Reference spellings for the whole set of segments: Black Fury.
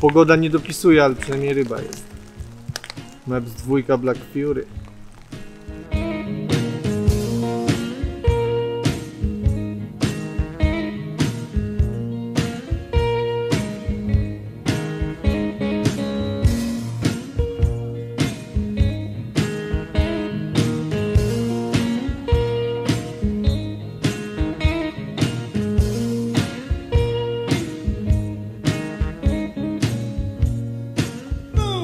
Pogoda nie dopisuje, ale przynajmniej ryba jest. Maps 2 Black Fury.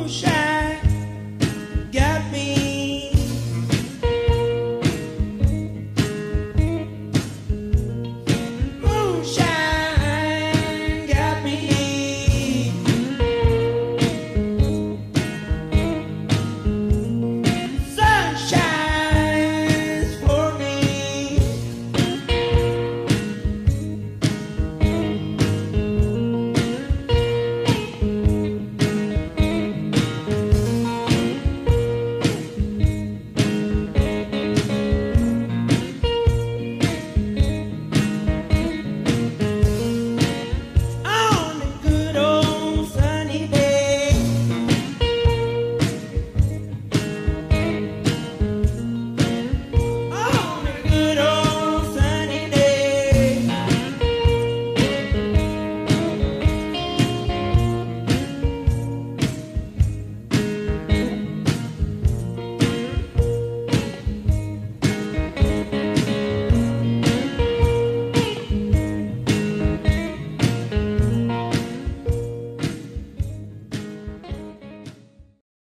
Shine.